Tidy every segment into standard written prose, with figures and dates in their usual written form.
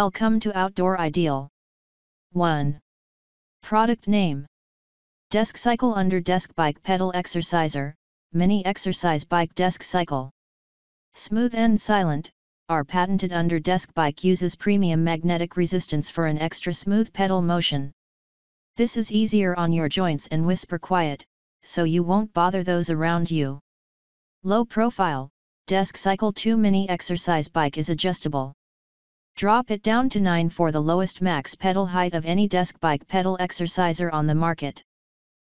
Welcome to Outdoor Ideal. 1. Product name. Desk Cycle under Desk Bike Pedal Exerciser, Mini Exercise Bike Desk Cycle. Smooth and silent, our patented under desk bike uses premium magnetic resistance for an extra smooth pedal motion. This is easier on your joints and whisper quiet, so you won't bother those around you. Low profile, Desk Cycle 2 Mini Exercise Bike is adjustable. Drop it down to 9 for the lowest max pedal height of any desk bike pedal exerciser on the market.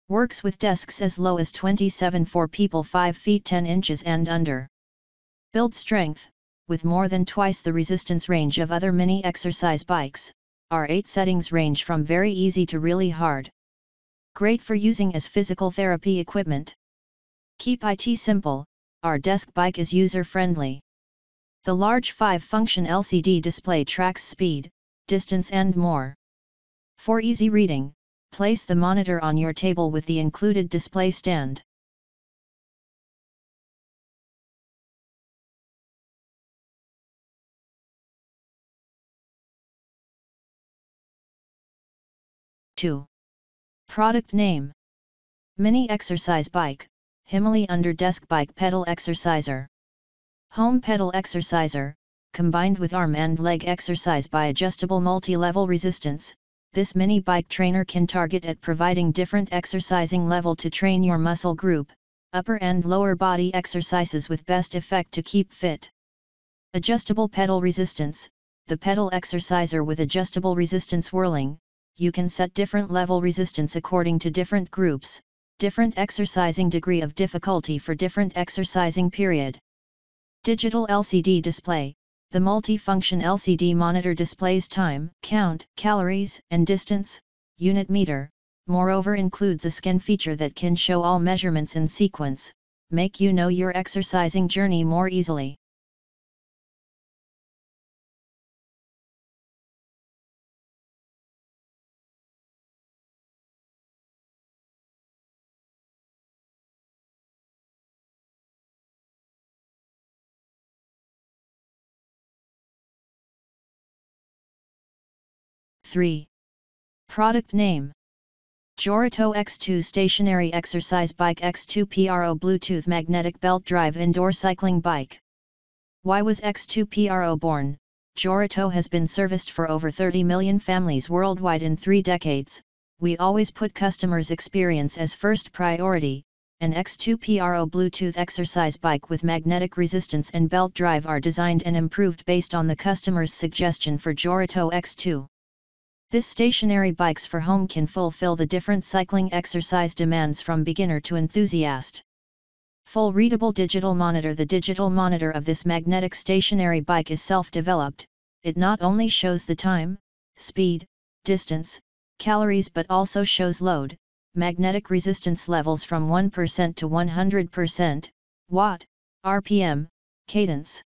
Works with desks as low as 27 for people 5 feet 10 inches and under. Build strength, with more than twice the resistance range of other mini exercise bikes. Our 8 settings range from very easy to really hard. Great for using as physical therapy equipment. Keep it simple, our desk bike is user-friendly. The large 5-function LCD display tracks speed, distance and more. For easy reading, place the monitor on your table with the included display stand. Product name. Mini Exercise Bike, Himaly under Desk Bike Pedal Exerciser. Home pedal exerciser, combined with arm and leg exercise by adjustable multi-level resistance, this mini bike trainer can target at providing different exercising level to train your muscle group, upper and lower body exercises with best effect to keep fit. Adjustable pedal resistance, the pedal exerciser with adjustable resistance whirling, you can set different level resistance according to different groups, different exercising degree of difficulty for different exercising period. Digital LCD display, the multi-function LCD monitor displays time, count, calories, and distance, unit meter, moreover includes a scan feature that can show all measurements in sequence, make you know your exercising journey more easily. 3. Product name. Joroto X2 Stationary Exercise Bike X2PRO Bluetooth Magnetic Belt Drive Indoor Cycling Bike. Why was X2PRO born? Joroto has been serviced for over 30 million families worldwide in 3 decades. We always put customers' experience as first priority. An X2PRO Bluetooth exercise bike with magnetic resistance and belt drive are designed and improved based on the customer's suggestion for Joroto X2. This stationary bikes for home can fulfill the different cycling exercise demands from beginner to enthusiast. Full readable digital monitor. The digital monitor of this magnetic stationary bike is self-developed. It not only shows the time, speed, distance, calories but also shows load, magnetic resistance levels from 1% to 100%, watt, RPM, cadence.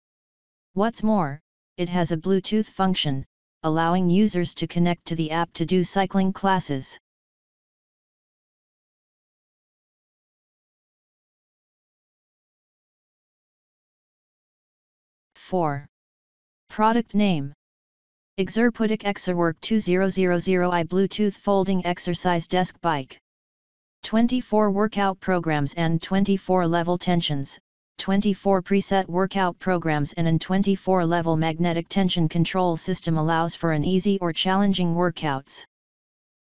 What's more, it has a Bluetooth function, allowing users to connect to the app to do cycling classes. 4. Product name. Exerputic Exerwork 2000i Bluetooth Folding Exercise Desk Bike. 24 workout programs and 24 level tensions, 24 preset workout programs and an 24-level magnetic tension control system allows for an easy or challenging workouts.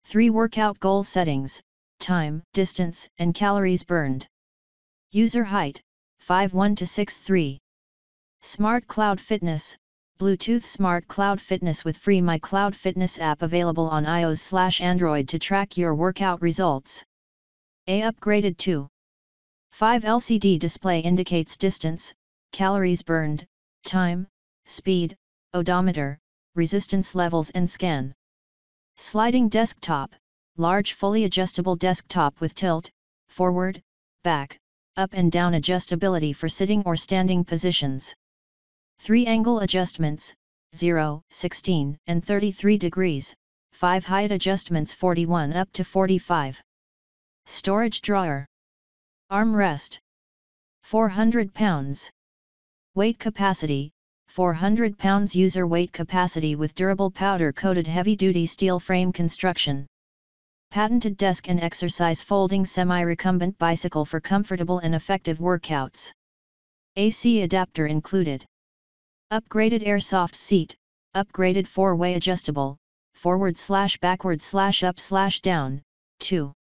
3 workout goal settings, time, distance, and calories burned. User height, 5'1 to 6'3. Smart Cloud Fitness, Bluetooth Smart Cloud Fitness with free My Cloud Fitness app available on iOS/Android to track your workout results. A upgraded 2.5 LCD display indicates distance, calories burned, time, speed, odometer, resistance levels and scan. Sliding desktop, large fully adjustable desktop with tilt, forward, back, up and down adjustability for sitting or standing positions. 3 angle adjustments, 0, 16 and 33 degrees, 5 height adjustments 41 up to 45. Storage drawer. Armrest. 400 pounds. Weight capacity, 400 pounds user weight capacity with durable powder-coated heavy-duty steel frame construction. Patented desk and exercise folding semi-recumbent bicycle for comfortable and effective workouts. AC adapter included. Upgraded airsoft seat, upgraded four-way adjustable, forward/backward/up/down, 2.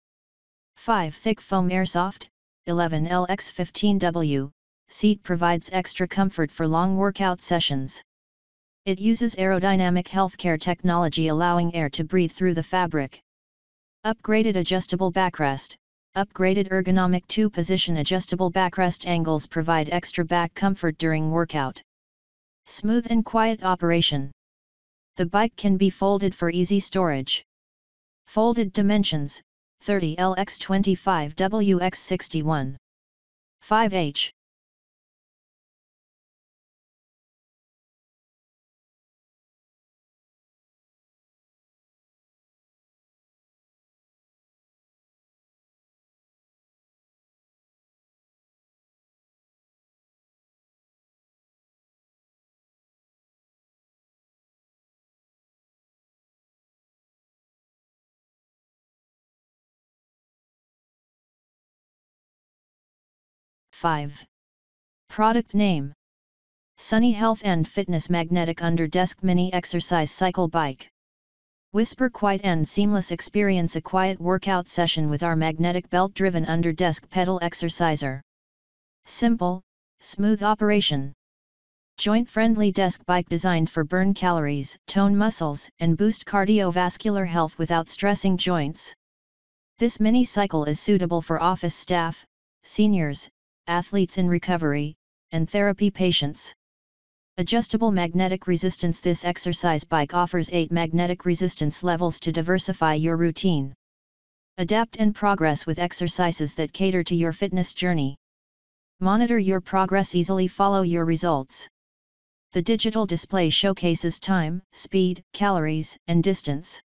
5. Thick foam airsoft, 11LX15W, seat provides extra comfort for long workout sessions. It uses aerodynamic healthcare technology allowing air to breathe through the fabric. Upgraded adjustable backrest, upgraded ergonomic two-position adjustable backrest angles provide extra back comfort during workout. Smooth and quiet operation. The bike can be folded for easy storage. Folded dimensions, 30LX25WX61. 5H. Product name. Sunny Health and Fitness Magnetic Under Desk Mini Exercise Cycle Bike. Whisper quiet and seamless experience a quiet workout session with our magnetic belt-driven under desk pedal exerciser. Simple, smooth operation. Joint-friendly desk bike designed for burn calories, tone muscles, and boost cardiovascular health without stressing joints. This mini cycle is suitable for office staff, seniors, athletes in recovery, and therapy patients. Adjustable magnetic resistance. This exercise bike offers 8 magnetic resistance levels to diversify your routine. Adapt and progress with exercises that cater to your fitness journey. Monitor your progress easily, follow your results. The digital display showcases time, speed, calories, and distance.